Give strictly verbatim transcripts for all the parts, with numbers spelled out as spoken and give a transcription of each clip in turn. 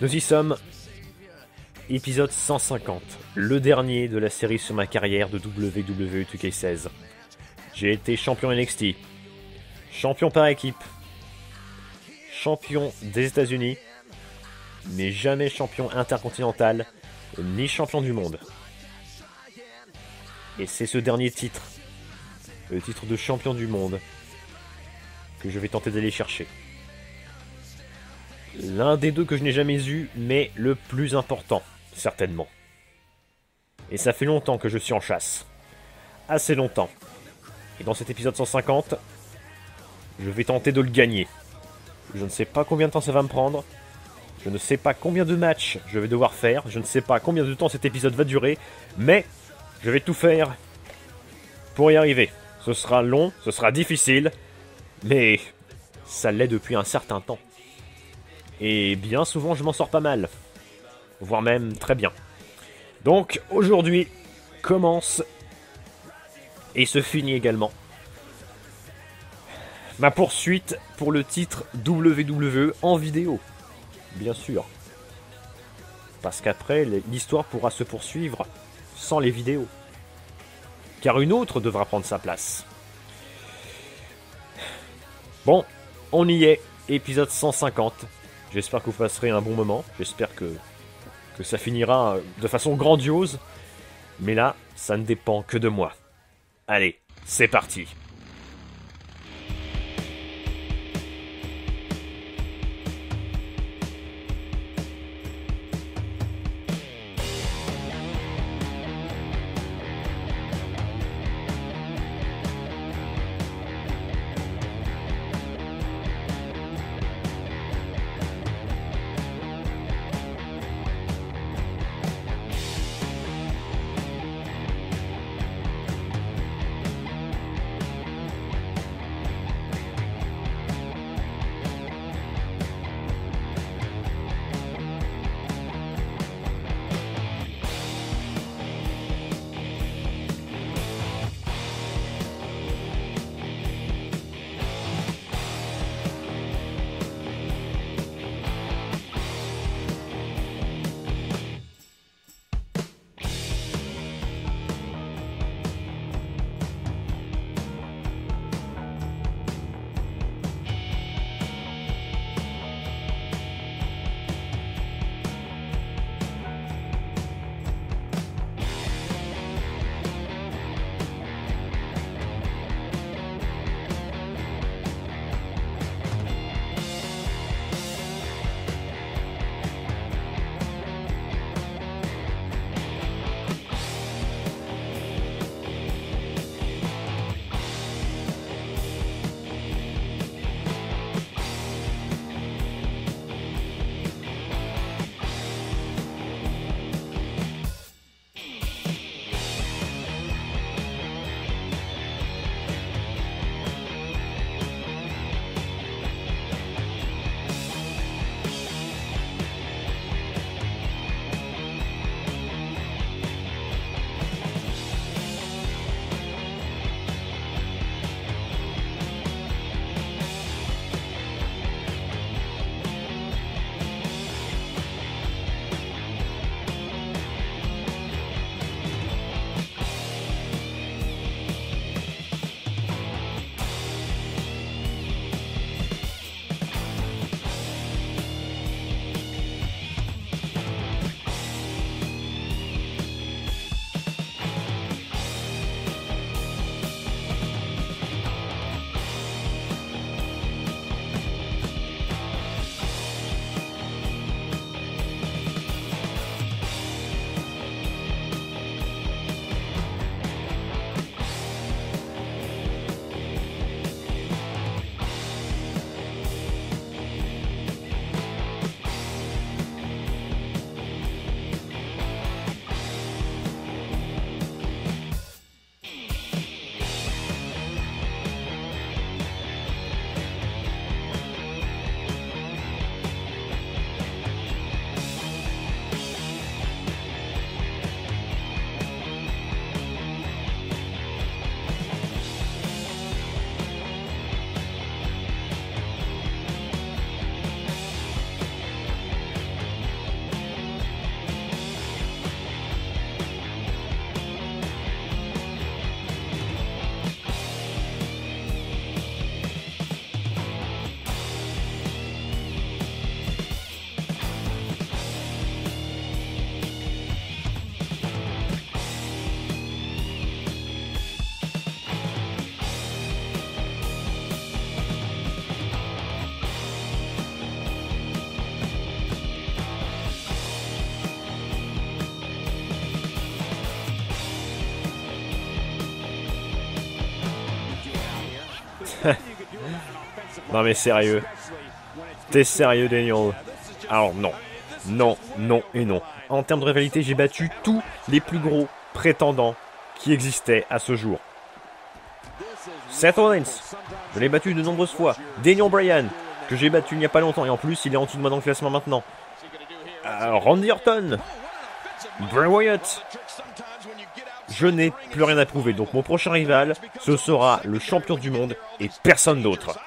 Nous y sommes, épisode cent cinquante, le dernier de la série sur ma carrière de W W E deux K seize. J'ai été champion N X T, champion par équipe, champion des États-Unis, mais jamais champion intercontinental, ni champion du monde. Et c'est ce dernier titre, le titre de champion du monde, que je vais tenter d'aller chercher. L'un des deux que je n'ai jamais eu, mais le plus important, certainement. Et ça fait longtemps que je suis en chasse. Assez longtemps. Et dans cet épisode cent cinquante, je vais tenter de le gagner. Je ne sais pas combien de temps ça va me prendre. Je ne sais pas combien de matchs je vais devoir faire. Je ne sais pas combien de temps cet épisode va durer. Mais je vais tout faire pour y arriver. Ce sera long, ce sera difficile. Mais ça l'est depuis un certain temps. Et bien souvent, je m'en sors pas mal, voire même très bien. Donc, aujourd'hui, commence et se finit également ma poursuite pour le titre W W E en vidéo, bien sûr. Parce qu'après, l'histoire pourra se poursuivre sans les vidéos. Car une autre devra prendre sa place. Bon, on y est, épisode cent cinquante. J'espère que vous passerez un bon moment, j'espère que, que ça finira de façon grandiose, mais là, ça ne dépend que de moi. Allez, c'est parti! Non mais sérieux. T'es sérieux, Daniel? Alors non. Non, non et non. En termes de rivalité, j'ai battu tous les plus gros prétendants qui existaient à ce jour. Seth Rollins, je l'ai battu de nombreuses fois. Daniel Bryan, que j'ai battu il n'y a pas longtemps. Et en plus, il est en dessous de moi dans le classement maintenant. Euh, Randy Orton, Bray Wyatt. Je n'ai plus rien à prouver. Donc mon prochain rival, ce sera le champion du monde et personne d'autre.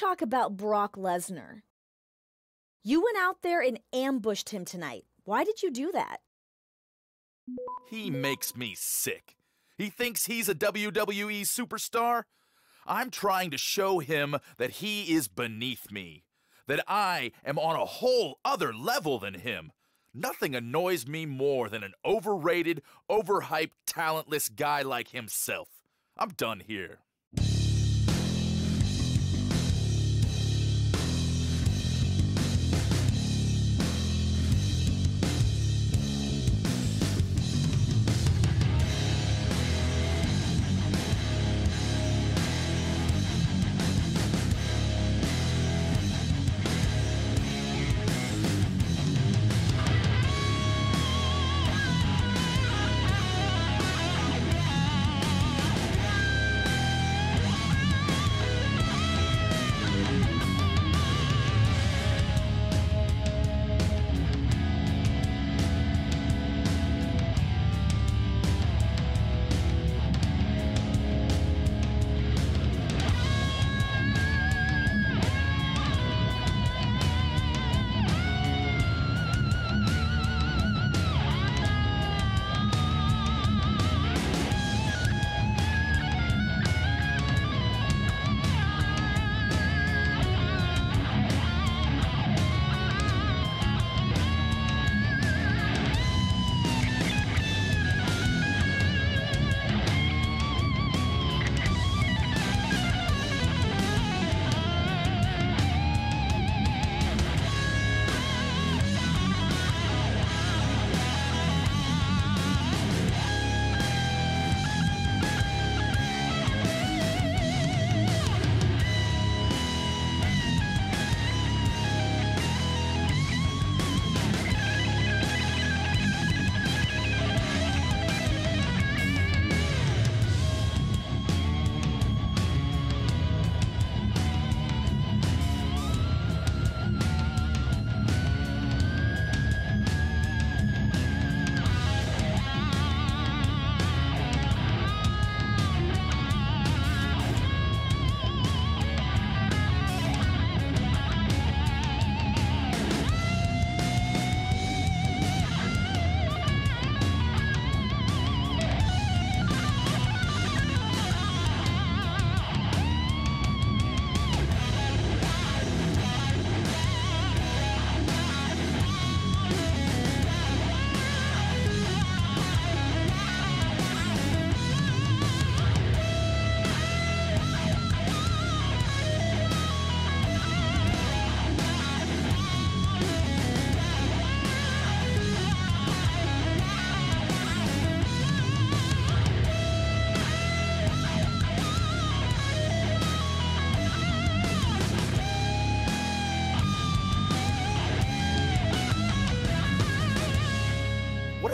Talk about Brock Lesnar. You went out there and ambushed him tonight. Why did you do that? He makes me sick. He thinks he's a W W E superstar. I'm trying to show him that he is beneath me, that I am on a whole other level than him. Nothing annoys me more than an overrated, overhyped, talentless guy like himself. I'm done here.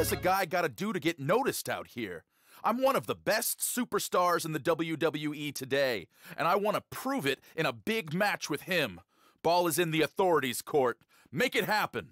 has a guy got to do to get noticed out here? I'm one of the best superstars in the W W E today, and I want to prove it in a big match with him. Ball is in the authorities' court. Make it happen.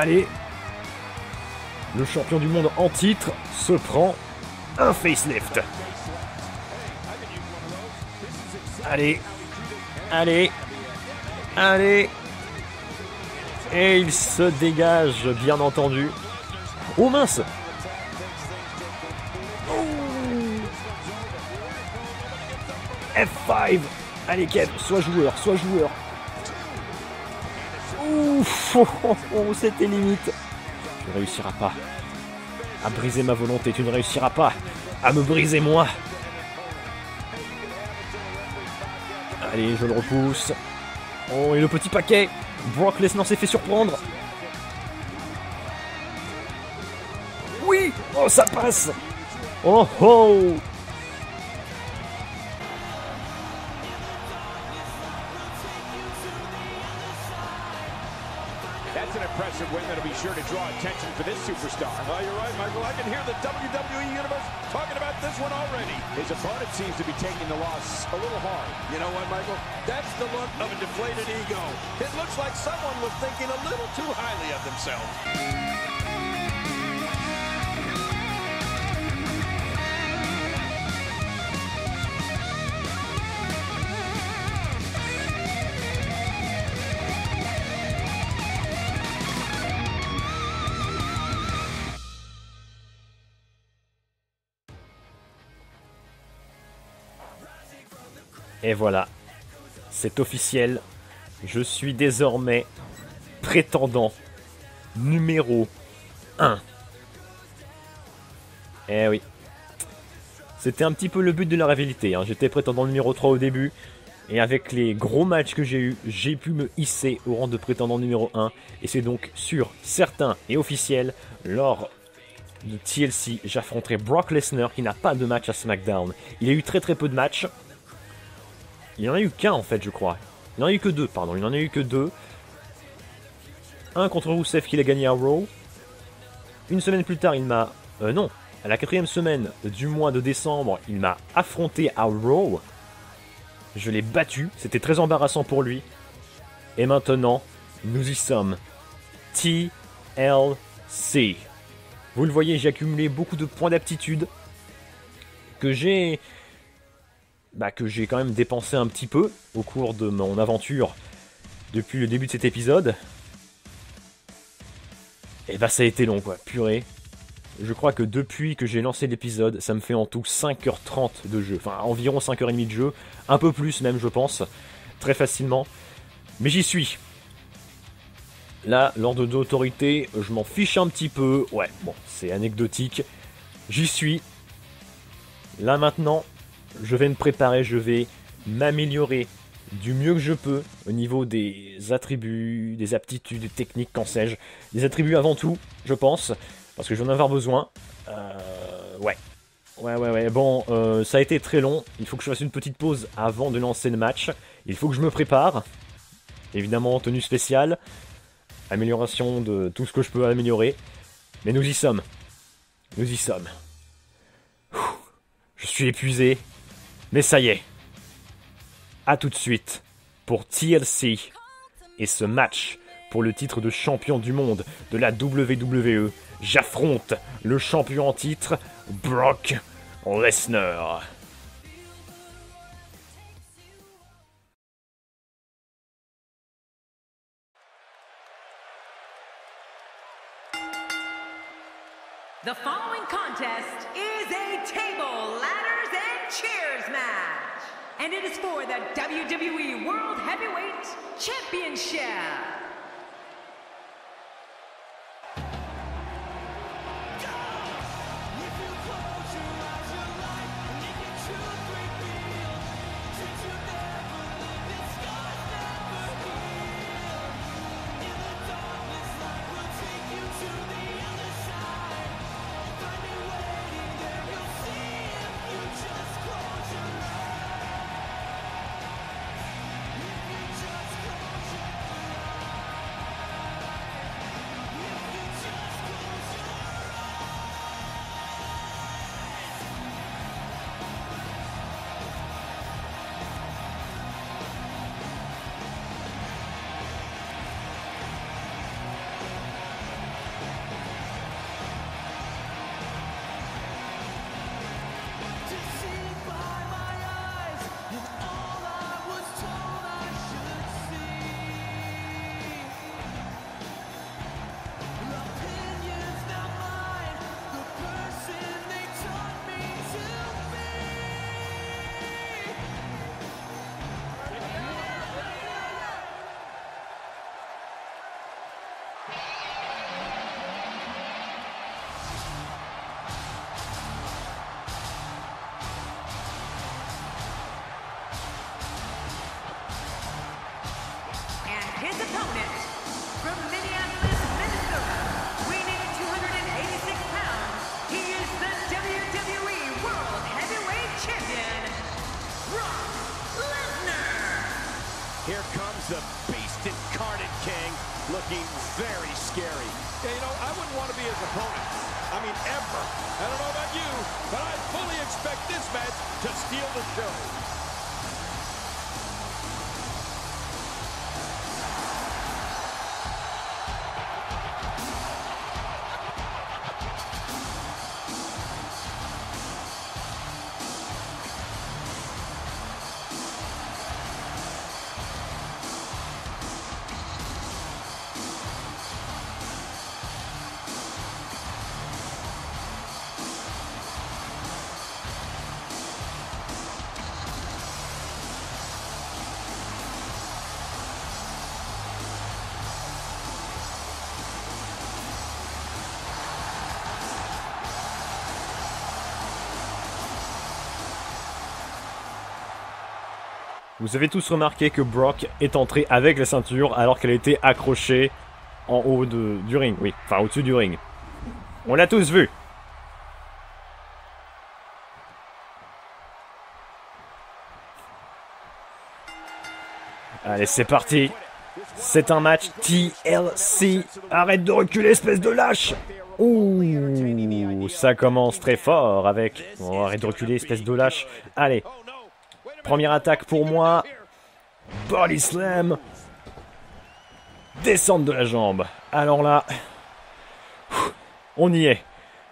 Allez, le champion du monde en titre se prend un facelift. Allez, allez, allez. Et il se dégage, bien entendu. Oh mince! Oh. F cinq! Allez Kev, sois joueur, sois joueur. Ouf, oh, oh, oh, c'était limite. Tu ne réussiras pas à briser ma volonté, tu ne réussiras pas à me briser moi. Allez, je le repousse. Oh, et le petit paquet. Brock Lesnar s'est fait surprendre. Oui, oh, ça passe. Oh, oh. Sure to draw attention for this superstar. Well, you're right, Michael. I can hear the W W E Universe talking about this one already. His opponent seems to be taking the loss a little hard. You know what, Michael? That's the look of a deflated ego. It looks like someone was thinking a little too highly of themselves. Et voilà, c'est officiel, je suis désormais prétendant numéro un. Eh oui, c'était un petit peu le but de la rivalité, hein. J'étais prétendant numéro trois au début, et avec les gros matchs que j'ai eu, j'ai pu me hisser au rang de prétendant numéro un, et c'est donc sûr, certain et officiel, lors de T L C, j'affronterai Brock Lesnar qui n'a pas de match à SmackDown. Il a eu très très peu de matchs. Il n'en a eu qu'un en fait, je crois. Il n'en a eu que deux, pardon. Il n'en a eu que deux. Un contre Rousseff qu'il a gagné à Raw. Une semaine plus tard, il m'a... Euh, non. à la quatrième semaine du mois de décembre, il m'a affronté à Raw. Je l'ai battu, c'était très embarrassant pour lui. Et maintenant, nous y sommes. T L C. Vous le voyez, j'ai accumulé beaucoup de points d'aptitude que j'ai bah, que j'ai quand même dépensé un petit peu au cours de mon aventure depuis le début de cet épisode. Et bah ça a été long quoi, purée. Je crois que depuis que j'ai lancé l'épisode, ça me fait en tout cinq heures trente de jeu. Enfin, environ cinq heures trente de jeu. Un peu plus même, je pense. Très facilement. Mais j'y suis. Là, l'ordre d'autorité, je m'en fiche un petit peu. Ouais, bon, c'est anecdotique. J'y suis. Là, maintenant, je vais me préparer. Je vais m'améliorer du mieux que je peux au niveau des attributs, des aptitudes, des techniques, qu'en sais-je. Des attributs avant tout, je pense. Parce que je vais en avoir besoin. Euh, ouais. Ouais, ouais, ouais. Bon, euh, ça a été très long. Il faut que je fasse une petite pause avant de lancer le match. Il faut que je me prépare. Évidemment, tenue spéciale. Amélioration de tout ce que je peux améliorer. Mais nous y sommes. Nous y sommes. Je suis épuisé. Mais ça y est. A tout de suite pour T L C. Et ce match pour le titre de champion du monde de la W W E. J'affronte le champion en titre, Brock Lesnar. The following contest is a table, ladders, and chairs match. And it is for the W W E World Heavyweight Championship. Vous avez tous remarqué que Brock est entré avec la ceinture alors qu'elle était accrochée en haut de, du ring. Oui, enfin au-dessus du ring. On l'a tous vu. Allez, c'est parti. C'est un match T L C. Arrête de reculer, espèce de lâche. Ouh, ça commence très fort avec... On va arrêter de reculer, espèce de lâche. Allez, première attaque pour moi. Body slam. Descente de la jambe. Alors là, on y est.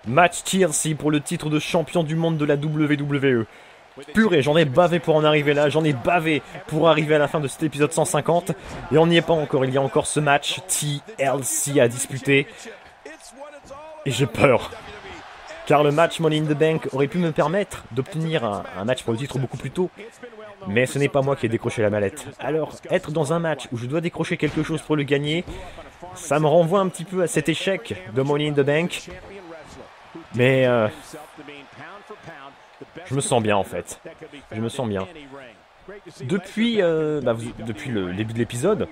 Match T L C pour le titre de champion du monde de la W W E. Purée, j'en ai bavé pour en arriver là, j'en ai bavé pour arriver à la fin de cet épisode cent cinquante. Et on n'y est pas encore, il y a encore ce match T L C à disputer. Et j'ai peur. Car le match Money in the Bank aurait pu me permettre d'obtenir un, un match pour le titre beaucoup plus tôt. Mais ce n'est pas moi qui ai décroché la mallette. Alors, être dans un match où je dois décrocher quelque chose pour le gagner, ça me renvoie un petit peu à cet échec de Money in the Bank. Mais... Euh, je me sens bien en fait, je me sens bien. Depuis, euh, bah, vous, depuis le début de l'épisode,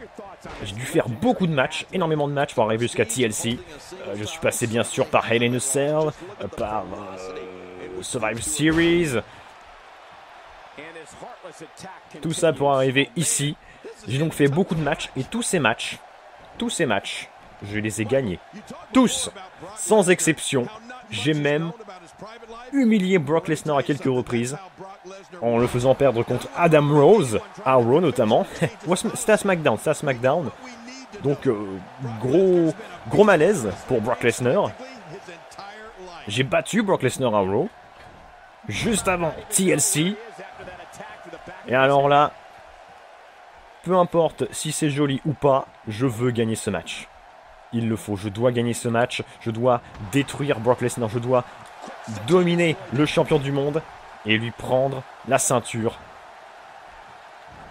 j'ai dû faire beaucoup de matchs, énormément de matchs pour arriver jusqu'à T L C. Euh, je suis passé bien sûr par Hell in a Cell, euh, par euh, Survivor Series. Tout ça pour arriver ici. J'ai donc fait beaucoup de matchs et tous ces matchs, tous ces matchs, je les ai gagnés. Tous, sans exception. J'ai même humilié Brock Lesnar à quelques reprises en le faisant perdre contre Adam Rose, à Raw notamment. C'était à SmackDown, c'était à SmackDown. Donc euh, gros, gros malaise pour Brock Lesnar. J'ai battu Brock Lesnar à Raw juste avant T L C. Et alors là, peu importe si c'est joli ou pas, je veux gagner ce match. Il le faut, je dois gagner ce match, je dois détruire Brock Lesnar, je dois dominer le champion du monde et lui prendre la ceinture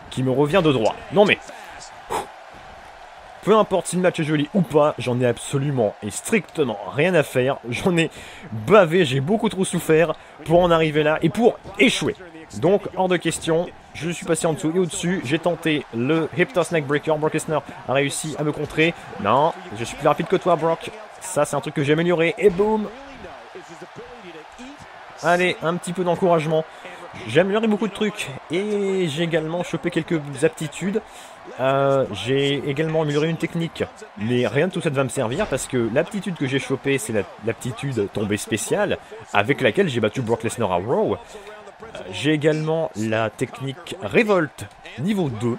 qui me revient de droit. Non mais, peu importe si le match est joli ou pas, j'en ai absolument et strictement rien à faire. J'en ai bavé, j'ai beaucoup trop souffert pour en arriver là et pour échouer. Donc, hors de question, je suis passé en dessous et au-dessus. J'ai tenté le hip toss neck breaker. Brock Lesnar a réussi à me contrer. Non, je suis plus rapide que toi, Brock. Ça, c'est un truc que j'ai amélioré. Et boum. Allez, un petit peu d'encouragement. J'ai amélioré beaucoup de trucs. Et j'ai également chopé quelques aptitudes. Euh, j'ai également amélioré une technique. Mais rien de tout ça ne va me servir parce que l'aptitude que j'ai chopée, c'est l'aptitude tombée spéciale avec laquelle j'ai battu Brock Lesnar à Raw. J'ai également la technique révolte niveau deux.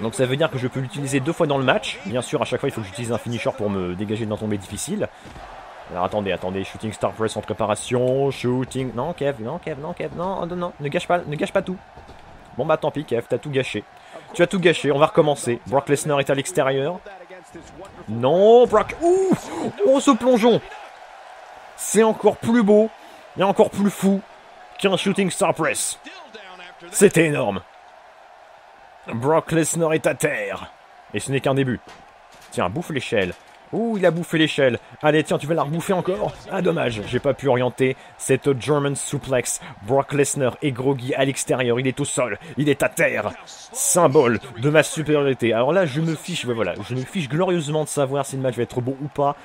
Donc ça veut dire que je peux l'utiliser deux fois dans le match. Bien sûr, à chaque fois, il faut que j'utilise un finisher pour me dégager d'un tombé difficile. Alors attendez, attendez, shooting star press en préparation, shooting... Non, Kev, non, Kev, non, Kev, non, non, non, ne gâche pas, ne gâche pas tout. Bon bah tant pis, Kev, t'as tout gâché. Tu as tout gâché, on va recommencer. Brock Lesnar est à l'extérieur. Non, Brock... Ouh, oh, ce plongeon. C'est encore plus beau, et encore plus fou. Qu'un shooting star press. C'était énorme. Brock Lesnar est à terre. Et ce n'est qu'un début. Tiens, bouffe l'échelle. Ouh, il a bouffé l'échelle. Allez, tiens, tu vas la rebouffer encore. Ah, dommage, j'ai pas pu orienter cette German suplex. Brock Lesnar est groggy à l'extérieur. Il est au sol. Il est à terre. Symbole de ma supériorité. Alors là, je me fiche. Ouais, voilà, je me fiche glorieusement de savoir si le match va être beau ou pas.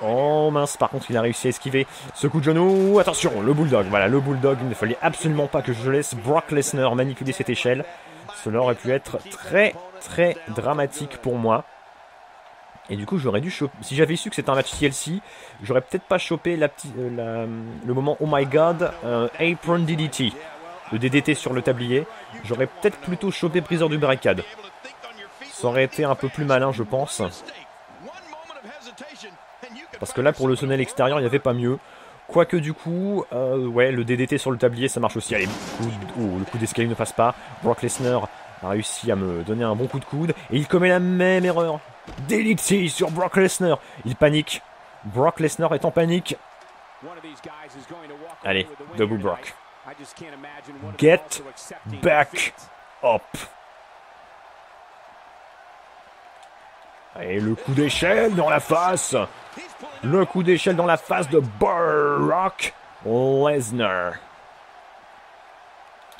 Oh mince, par contre il a réussi à esquiver ce coup de genou. Attention, le bulldog, voilà le bulldog. Il ne fallait absolument pas que je laisse Brock Lesnar manipuler cette échelle. Cela aurait pu être très très dramatique pour moi. Et du coup j'aurais dû choper, si j'avais su que c'était un match T L C, j'aurais peut-être pas chopé la petite, euh, la, le moment oh my god, euh, apron D D T, le D D T sur le tablier. J'aurais peut-être plutôt chopé briseur du barricade. Ça aurait été un peu plus malin je pense. Parce que là, pour le sonnet à l'extérieur, il n'y avait pas mieux. Quoique du coup, euh, ouais, le D D T sur le tablier, ça marche aussi. Allez, coup, oh, le coup d'escalier ne passe pas. Brock Lesnar a réussi à me donner un bon coup de coude. Et il commet la même erreur. D D T sur Brock Lesnar. Il panique. Brock Lesnar est en panique. Allez, double Brock. Get back up. Et le coup d'échelle dans la face. Le coup d'échelle dans la face de Brock Lesnar.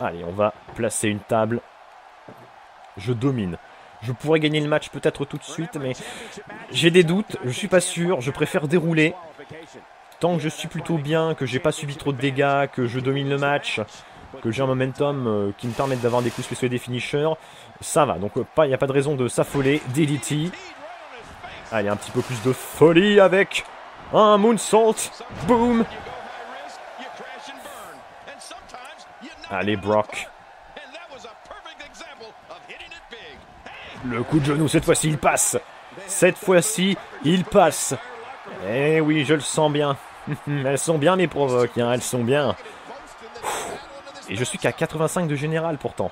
Allez, on va placer une table. Je domine. Je pourrais gagner le match peut-être tout de suite, mais j'ai des doutes. Je suis pas sûr. Je préfère dérouler. Tant que je suis plutôt bien, que j'ai pas subi trop de dégâts, que je domine le match, que j'ai un momentum qui me permette d'avoir des coups spéciaux et des finishers, ça va. Donc il n'y a pas de raison de s'affoler. D D T. Allez, un petit peu plus de folie avec un moonsault. Boom. Allez, Brock. Le coup de genou, cette fois-ci, il passe. Cette fois-ci, il passe. Eh oui, je le sens bien. Elles sont bien, mes provoques. Hein, elles sont bien. Et je suis qu'à quatre-vingt-cinq de général, pourtant.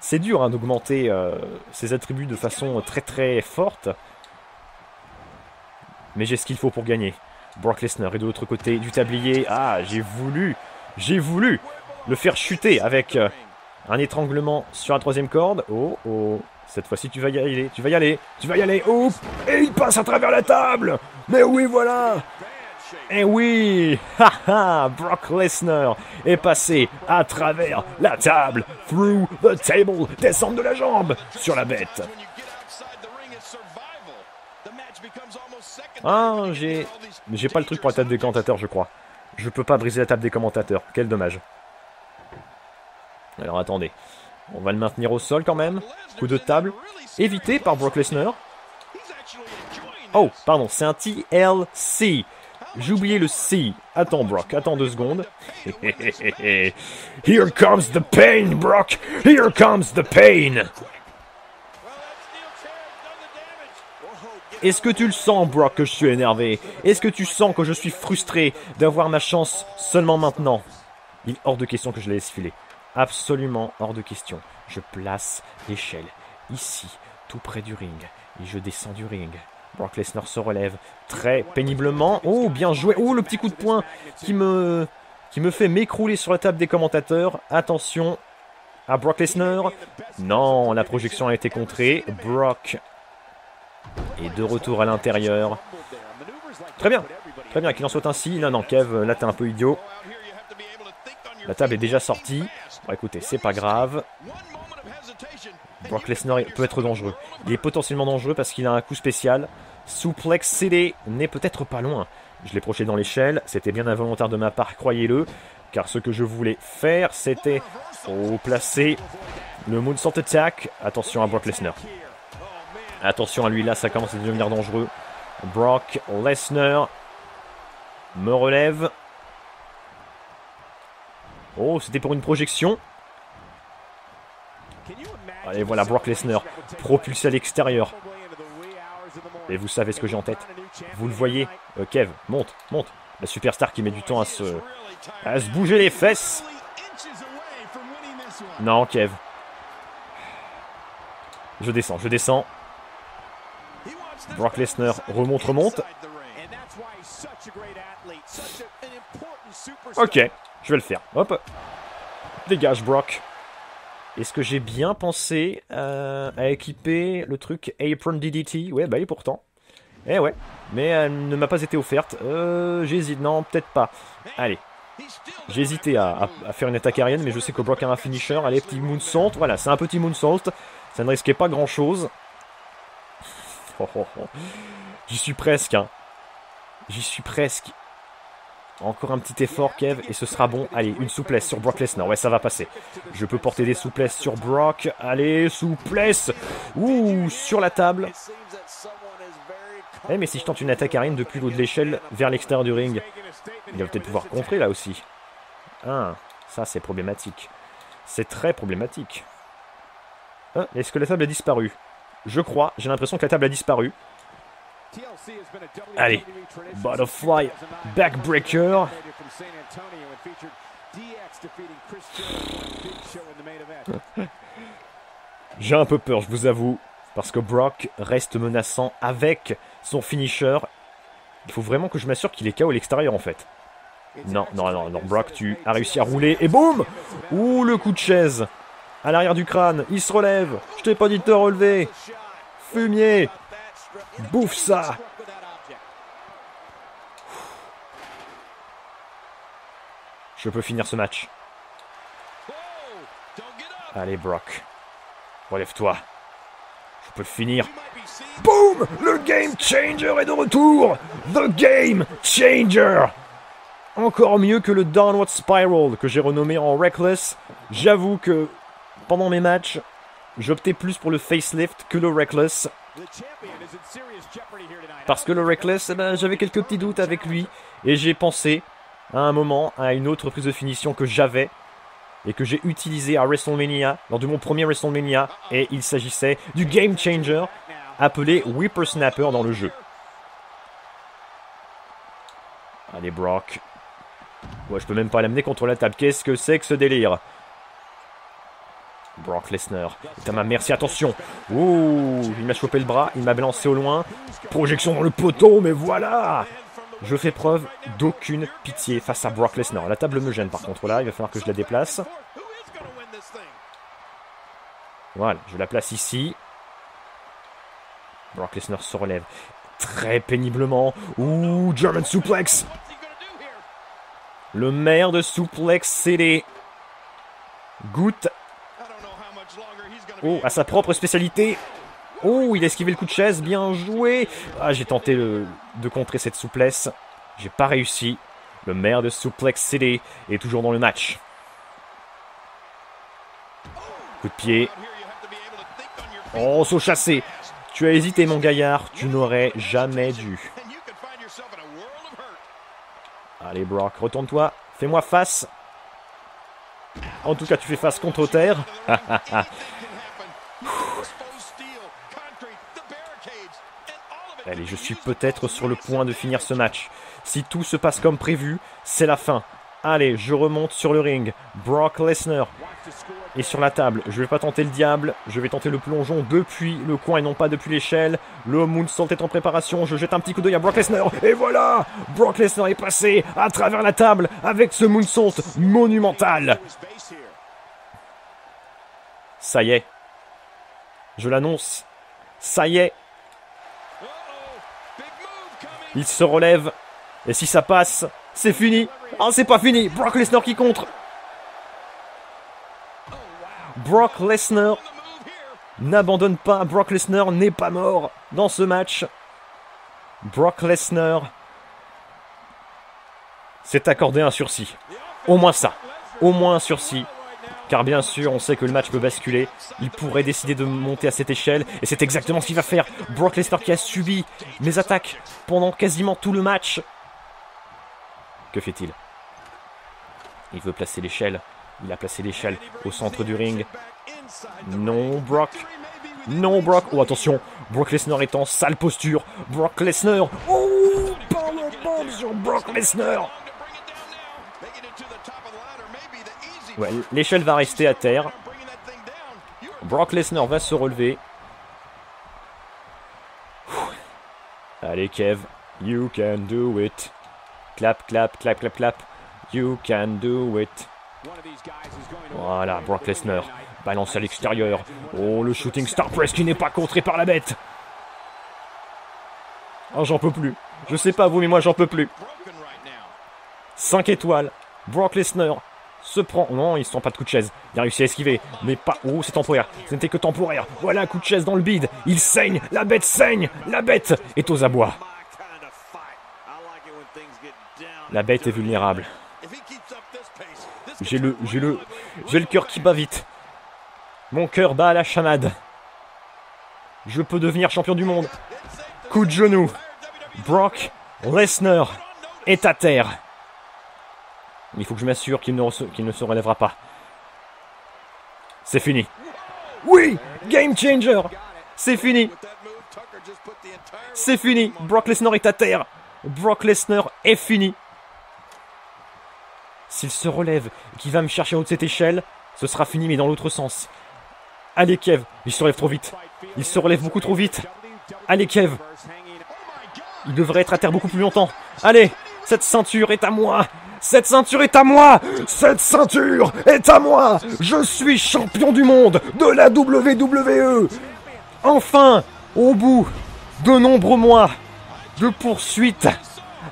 C'est dur hein, d'augmenter euh, ses attributs de façon très très forte. Mais j'ai ce qu'il faut pour gagner. Brock Lesnar est de l'autre côté du tablier. Ah, j'ai voulu, j'ai voulu le faire chuter avec euh, un étranglement sur la troisième corde. Oh, oh, cette fois-ci tu vas y aller, tu vas y aller, tu vas y aller. Oh, et il passe à travers la table. Mais oui, voilà. Et oui, haha, Brock Lesnar est passé à travers la table, through the table, descendre de la jambe sur la bête. Ah, j'ai j'ai pas le truc pour la table des commentateurs, je crois. Je peux pas briser la table des commentateurs, quel dommage. Alors attendez, on va le maintenir au sol quand même, coup de table, évité par Brock Lesnar. Oh, pardon, c'est un T L C. J'ai oublié le C. Attends, Brock. Attends deux secondes. Here comes the pain, Brock. Here comes the pain. Est-ce que tu le sens, Brock, que je suis énervé? Est-ce que tu sens que je suis frustré d'avoir ma chance seulement maintenant? Il est hors de question que je la laisse filer. Absolument hors de question. Je place l'échelle ici, tout près du ring. Et je descends du ring. Brock Lesnar se relève très péniblement. Oh, bien joué. Oh, le petit coup de poing qui me, qui me fait m'écrouler sur la table des commentateurs. Attention à Brock Lesnar. Non, la projection a été contrée. Brock est de retour à l'intérieur. Très bien. Très bien qu'il en soit ainsi. Non, non, Kev, là, t'es un peu idiot. La table est déjà sortie. Bon, écoutez, c'est pas grave. Brock Lesnar peut être dangereux. Il est potentiellement dangereux parce qu'il a un coup spécial. Suplex C D n'est peut-être pas loin. Je l'ai projeté dans l'échelle. C'était bien involontaire de ma part, croyez-le. Car ce que je voulais faire, c'était oh, placer le moonsault attack. Attention à Brock Lesnar. Attention à lui, là, ça commence à devenir dangereux. Brock Lesnar me relève. Oh, c'était pour une projection. Allez, voilà Brock Lesnar, propulsé à l'extérieur. Et vous savez ce que j'ai en tête. Vous le voyez, euh, Kev, monte, monte. La superstar qui met du temps à se, à se bouger les fesses. Non, Kev. Je descends, je descends. Brock Lesnar remonte, remonte. Ok, je vais le faire. Hop. Dégage, Brock. Est-ce que j'ai bien pensé euh, à équiper le truc Apron D D T? Ouais, bah et pourtant. Eh ouais, mais elle ne m'a pas été offerte. Euh, J'hésite, non, peut-être pas. Allez, j'ai hésité à, à, à faire une attaque aérienne, mais je sais que Brock a un finisher. Allez, petit moonsault, voilà, c'est un petit moonsault. Ça ne risquait pas grand-chose. Oh, oh, oh. J'y suis presque, hein. J'y suis presque. Encore un petit effort, Kev, et ce sera bon. Allez, une souplesse sur Brock Lesnar. Ouais, ça va passer. Je peux porter des souplesses sur Brock. Allez, souplesse. Ouh, sur la table. Eh, mais si je tente une attaque aérienne depuis le haut de l'échelle vers l'extérieur du ring, il va peut-être pouvoir contrer là aussi. Ah, ça c'est problématique. C'est très problématique. Ah, est-ce que la table a disparu? Je crois, j'ai l'impression que la table a disparu. Allez, butterfly backbreaker. J'ai un peu peur, je vous avoue, parce que Brock reste menaçant avec son finisher. Il faut vraiment que je m'assure qu'il est K O à l'extérieur en fait. Non, non, non, non, Brock, tu as réussi à rouler et boum! Ouh, le coup de chaise à l'arrière du crâne, il se relève. Je t'ai pas dit de te relever. Fumier! Bouffe ça! Je peux finir ce match. Allez, Brock. Relève-toi. Je peux le finir. Boum! Le Game Changer est de retour! The Game Changer! Encore mieux que le Downward Spiral que j'ai renommé en Reckless. J'avoue que pendant mes matchs, j'optais plus pour le facelift que le Reckless. Parce que le Reckless, eh ben, j'avais quelques petits doutes avec lui. Et j'ai pensé à un moment à une autre prise de finition que j'avais et que j'ai utilisée à WrestleMania, lors de mon premier WrestleMania. Et il s'agissait du Game Changer, appelé Whippersnapper dans le jeu. Allez Brock. Ouais, je peux même pas l'amener contre la table. Qu'est-ce que c'est que ce délire? Brock Lesnar. Putain, ma merci, attention. Ouh, il m'a chopé le bras, il m'a balancé au loin. Projection dans le poteau, mais voilà! Je fais preuve d'aucune pitié face à Brock Lesnar. La table me gêne par contre là, il va falloir que je la déplace. Voilà, je la place ici. Brock Lesnar se relève très péniblement. Ouh, German Suplex! Le maire de Suplex City goûte oh, à sa propre spécialité. Oh, il a esquivé le coup de chaise, bien joué. Ah, j'ai tenté le, de contrer cette souplesse. J'ai pas réussi. Le maire de Suplex City est toujours dans le match. Coup de pied. Oh, saut chassé. Tu as hésité, mon gaillard. Tu n'aurais jamais dû. Allez, Brock, retourne-toi. Fais-moi face. En tout cas, tu fais face contre terre. Allez, je suis peut-être sur le point de finir ce match. Si tout se passe comme prévu, c'est la fin. Allez, je remonte sur le ring. Brock Lesnar est sur la table. Je ne vais pas tenter le diable. Je vais tenter le plongeon depuis le coin et non pas depuis l'échelle. Le moonsault est en préparation. Je jette un petit coup d'œil à Brock Lesnar. Et voilà, Brock Lesnar est passé à travers la table avec ce moonsault monumental. Ça y est. Je l'annonce. Ça y est. Il se relève. Et si ça passe, c'est fini. Ah, c'est pas fini. Brock Lesnar qui contre. Brock Lesnar n'abandonne pas. Brock Lesnar n'est pas mort dans ce match. Brock Lesnar s'est accordé un sursis. Au moins ça. Au moins un sursis. Car bien sûr, on sait que le match peut basculer. Il pourrait décider de monter à cette échelle. Et c'est exactement ce qu'il va faire. Brock Lesnar qui a subi mes attaques pendant quasiment tout le match. Que fait-il? Il veut placer l'échelle. Il a placé l'échelle au centre du ring. Non, Brock. Non, Brock. Oh, attention. Brock Lesnar est en sale posture. Brock Lesnar. Oh, power bomb sur Brock Lesnar. Ouais, l'échelle va rester à terre. Brock Lesnar va se relever. Allez, Kev. You can do it. Clap, clap, clap, clap, clap. You can do it. Voilà, Brock Lesnar. Balance à l'extérieur. Oh, le shooting star press qui n'est pas contré par la bête. Oh, j'en peux plus. Je sais pas vous, mais moi, j'en peux plus. cinq étoiles. Brock Lesnar se prend... Non, il ne se prend pas de coup de chaise. Il a réussi à esquiver. Mais pas... Oh, c'est temporaire. Ce n'était que temporaire. Voilà, un coup de chaise dans le bide. Il saigne. La bête saigne. La bête est aux abois. La bête est vulnérable. J'ai le, j'ai le, j'ai le cœur qui bat vite. Mon cœur bat à la chamade. Je peux devenir champion du monde. Coup de genou. Brock Lesnar est à terre. Il faut que je m'assure qu'il ne, qu'il ne se relèvera pas. C'est fini. Oui, Game Changer. C'est fini. C'est fini. Brock Lesnar est à terre. Brock Lesnar est fini. S'il se relève et qu'il va me chercher en haut de cette échelle, ce sera fini, mais dans l'autre sens. Allez, Kev. Il se relève trop vite. Il se relève beaucoup trop vite. Allez, Kev. Il devrait être à terre beaucoup plus longtemps. Allez, cette ceinture est à moi. Cette ceinture est à moi. Cette ceinture est à moi. Je suis champion du monde de la W W E. Enfin, au bout de nombreux mois de poursuites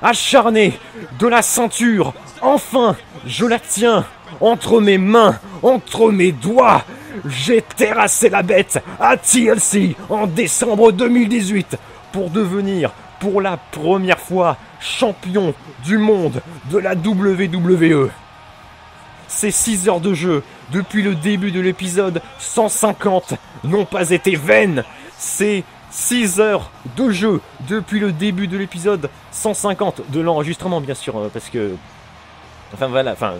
acharnées de la ceinture, enfin, je la tiens entre mes mains, entre mes doigts. J'ai terrassé la bête à T L C en décembre deux mille dix-huit pour devenir, pour la première fois, champion du monde de la W W E. Ces six heures de jeu, depuis le début de l'épisode cent cinquante, n'ont pas été vaines. Ces seize heures de jeu depuis le début de l'épisode, cent cinquante de l'enregistrement bien sûr, parce que... Enfin voilà, enfin...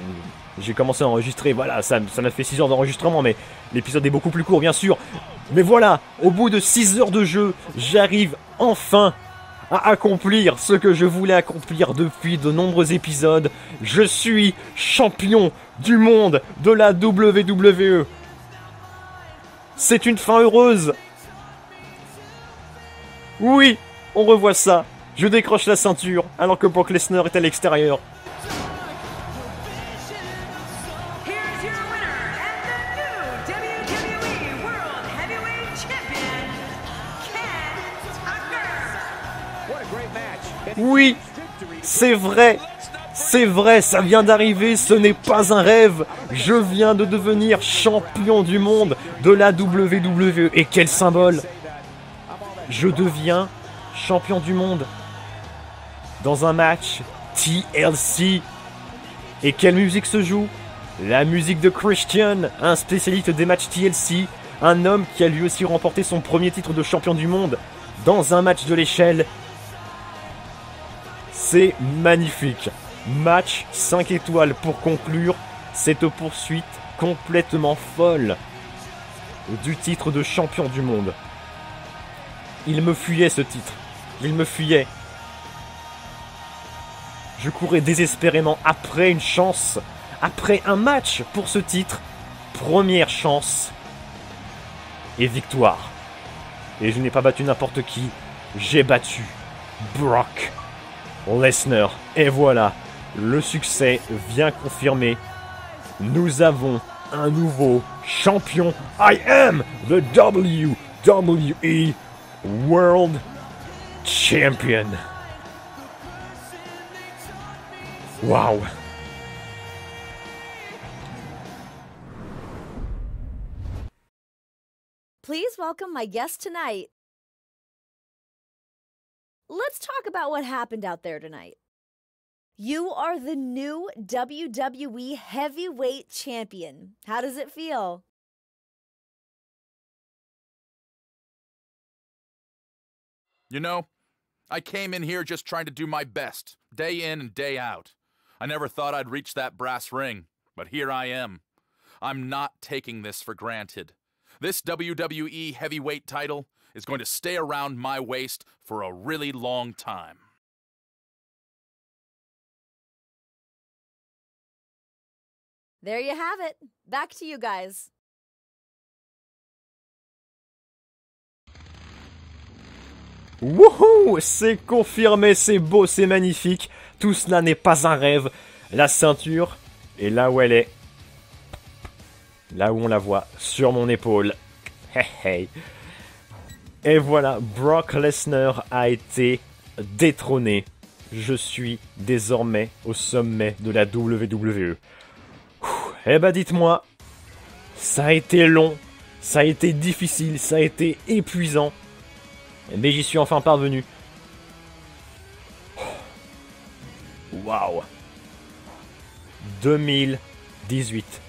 J'ai commencé à enregistrer, voilà, ça m'a fait six heures d'enregistrement, mais l'épisode est beaucoup plus court, bien sûr. Mais voilà, au bout de six heures de jeu, j'arrive enfin à accomplir ce que je voulais accomplir depuis de nombreux épisodes. Je suis champion du monde de la W W E. C'est une fin heureuse. Oui, on revoit ça. Je décroche la ceinture, alors que Brock Lesnar est à l'extérieur. Oui, c'est vrai, c'est vrai, ça vient d'arriver, ce n'est pas un rêve. Je viens de devenir champion du monde de la W W E. Et quel symbole! Je deviens champion du monde dans un match T L C. Et quelle musique se joue? La musique de Christian, un spécialiste des matchs T L C, un homme qui a lui aussi remporté son premier titre de champion du monde dans un match de l'échelle. C'est magnifique. Match cinq étoiles pour conclure cette poursuite complètement folle du titre de champion du monde. Il me fuyait ce titre. Il me fuyait. Je courais désespérément après une chance, après un match pour ce titre. Première chance et victoire. Et je n'ai pas battu n'importe qui. J'ai battu Brock Lesnar. Et voilà, le succès vient confirmer. Nous avons un nouveau champion. I am the W W E World Champion. Wow. Please welcome my guest tonight. Let's talk about what happened out there tonight. You are the new W W E Heavyweight Champion. How does it feel? You know, I came in here just trying to do my best, day in and day out. I never thought I'd reach that brass ring, but here I am. I'm not taking this for granted. This W W E Heavyweight title is going to stay around my waist for a really long time. There you have it. Back to you guys. Wouhou! C'est confirmé, c'est beau, c'est magnifique. Tout cela n'est pas un rêve. La ceinture est là où elle est. Là où on la voit, sur mon épaule. Hey hey. Et voilà, Brock Lesnar a été détrôné. Je suis désormais au sommet de la W W E. Eh bah dites-moi, ça a été long, ça a été difficile, ça a été épuisant. Mais j'y suis enfin parvenu. Waouh. deux mille dix-huit.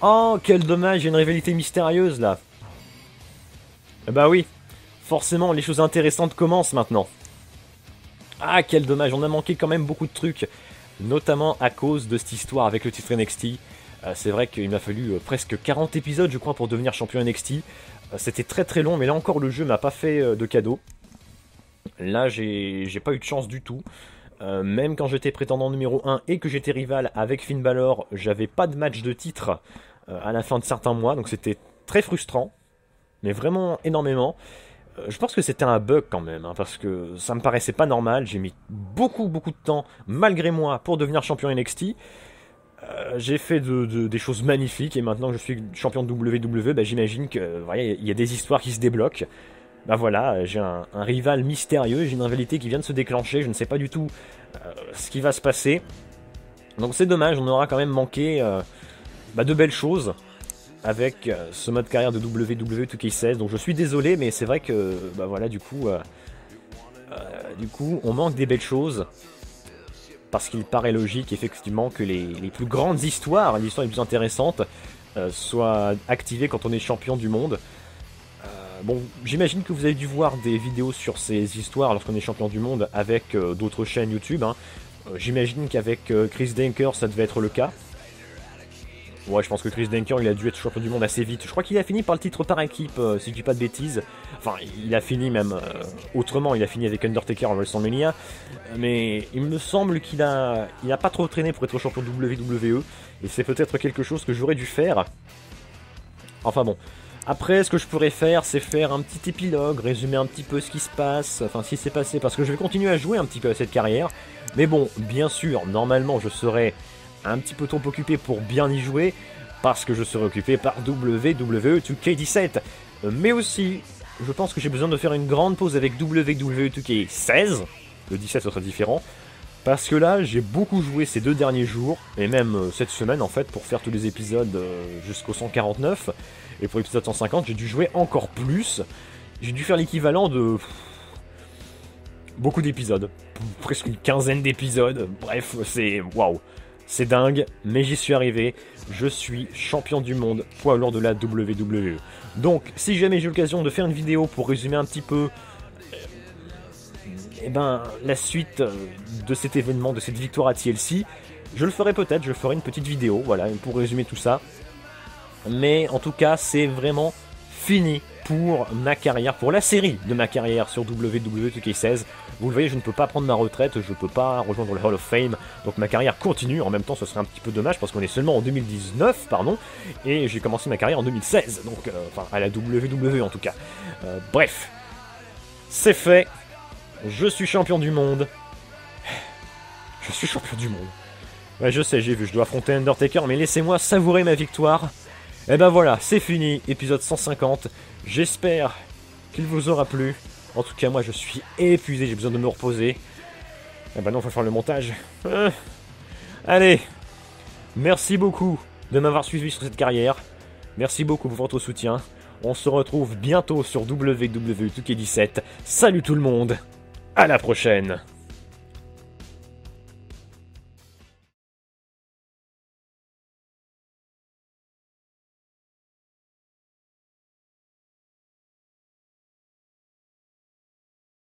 Oh, quel dommage, il y a une rivalité mystérieuse là. Eh bah oui. Forcément, les choses intéressantes commencent maintenant. Ah, quel dommage, on a manqué quand même beaucoup de trucs. Notamment à cause de cette histoire avec le titre N X T. Euh, c'est vrai qu'il m'a fallu euh, presque quarante épisodes, je crois, pour devenir champion N X T. Euh, C'était très très long, mais là encore, le jeu m'a pas fait euh, de cadeau. Là, j'ai pas eu de chance du tout. Euh, même quand j'étais prétendant numéro un et que j'étais rival avec Finn Balor, j'avais pas de match de titre euh, à la fin de certains mois. Donc c'était très frustrant, mais vraiment énormément. Je pense que c'était un bug quand même, hein, parce que ça me paraissait pas normal. J'ai mis beaucoup beaucoup de temps, malgré moi, pour devenir champion N X T. Euh, j'ai fait de, de, des choses magnifiques, et maintenant que je suis champion de W W E, bah, j'imagine que, vous voyez, il y a des histoires qui se débloquent. Bah voilà, j'ai un, un rival mystérieux, j'ai une rivalité qui vient de se déclencher, je ne sais pas du tout euh, ce qui va se passer. Donc c'est dommage, on aura quand même manqué euh, bah, de belles choses avec ce mode carrière de W W E deux K seize, donc je suis désolé, mais c'est vrai que, bah voilà, du coup, euh, euh, du coup, on manque des belles choses, parce qu'il paraît logique, effectivement, que les, les plus grandes histoires, les histoires les plus intéressantes, euh, soient activées quand on est champion du monde, euh, bon, j'imagine que vous avez dû voir des vidéos sur ces histoires lorsqu'on est champion du monde avec euh, d'autres chaînes YouTube. Hein. Euh, j'imagine qu'avec euh, Chris Denker, ça devait être le cas. Ouais, je pense que Chris Denker, il a dû être champion du monde assez vite. Je crois qu'il a fini par le titre par équipe, euh, si je dis pas de bêtises. Enfin, il a fini même euh, autrement, il a fini avec Undertaker en WrestleMania. Mais il me semble qu'il a, il a pas trop traîné pour être champion W W E. Et c'est peut-être quelque chose que j'aurais dû faire. Enfin bon. Après, ce que je pourrais faire, c'est faire un petit épilogue, résumer un petit peu ce qui se passe, enfin ce qui s'est passé, parce que je vais continuer à jouer un petit peu à cette carrière. Mais bon, bien sûr, normalement, je serai un petit peu trop occupé pour bien y jouer, parce que je serai occupé par W W E two K dix-sept. Mais aussi, je pense que j'ai besoin de faire une grande pause avec W W E two K seize, le dix-sept ce sera différent, parce que là, j'ai beaucoup joué ces deux derniers jours, et même cette semaine en fait, pour faire tous les épisodes jusqu'au cent quarante-neuf. Et pour l'épisode cent cinquante, j'ai dû jouer encore plus. J'ai dû faire l'équivalent de... beaucoup d'épisodes. Presque une quinzaine d'épisodes. Bref, c'est... waouh. C'est dingue, mais j'y suis arrivé. Je suis champion du monde poids lourd de la W W E. Donc, si jamais j'ai l'occasion de faire une vidéo pour résumer un petit peu... Eh ben, la suite de cet événement, de cette victoire à T L C, je le ferai peut-être, je ferai une petite vidéo, voilà, pour résumer tout ça. Mais en tout cas, c'est vraiment fini pour ma carrière, pour la série de ma carrière sur W W E two K seize. Vous le voyez, je ne peux pas prendre ma retraite, je ne peux pas rejoindre le Hall of Fame, donc ma carrière continue. En même temps, ce serait un petit peu dommage parce qu'on est seulement en deux mille dix-neuf, pardon, et j'ai commencé ma carrière en deux mille seize, donc euh, enfin à la W W E en tout cas. Euh, bref, c'est fait, je suis champion du monde. Je suis champion du monde. Ouais, je sais, j'ai vu, je dois affronter Undertaker, mais laissez-moi savourer ma victoire. Et ben voilà, c'est fini, épisode cent cinquante, j'espère qu'il vous aura plu, en tout cas moi je suis épuisé, j'ai besoin de me reposer, et ben non, faut faire le montage. Euh. Allez, merci beaucoup de m'avoir suivi sur cette carrière, merci beaucoup pour votre soutien, on se retrouve bientôt sur W W E two K dix-sept, salut tout le monde, à la prochaine.